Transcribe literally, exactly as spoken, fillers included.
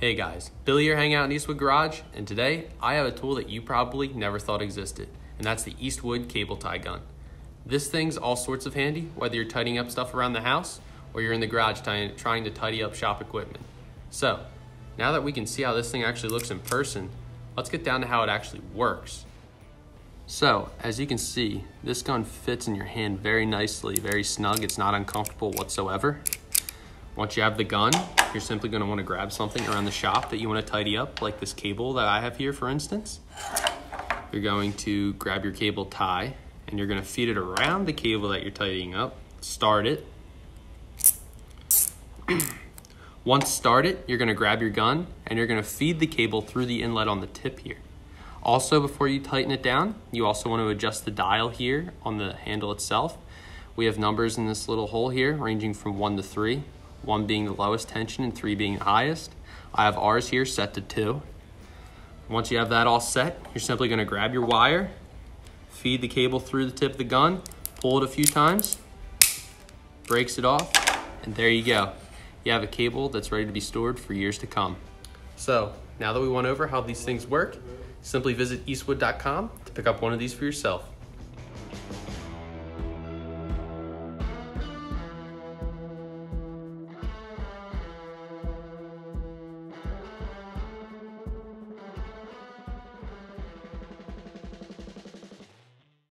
Hey guys, Billy here hanging out in Eastwood Garage, and today I have a tool that you probably never thought existed, and that's the Eastwood Cable Tie Gun. This thing's all sorts of handy, whether you're tidying up stuff around the house or you're in the garage trying to tidy up shop equipment. So, now that we can see how this thing actually looks in person, let's get down to how it actually works. So, as you can see, this gun fits in your hand very nicely, very snug. It's not uncomfortable whatsoever. Once you have the gun, you're simply going to want to grab something around the shop that you want to tidy up, like this cable that I have here, for instance. You're going to grab your cable tie, and you're going to feed it around the cable that you're tidying up. Start it. Once started, you're going to grab your gun, and you're going to feed the cable through the inlet on the tip here. Also, before you tighten it down, you also want to adjust the dial here on the handle itself. We have numbers in this little hole here, ranging from one to three. One being the lowest tension and three being the highest. I have ours here set to two. Once you have that all set, you're simply going to grab your wire, feed the cable through the tip of the gun, pull it a few times, breaks it off, and there you go. You have a cable that's ready to be stored for years to come. So now that we went over how these things work, simply visit eastwood dot com to pick up one of these for yourself.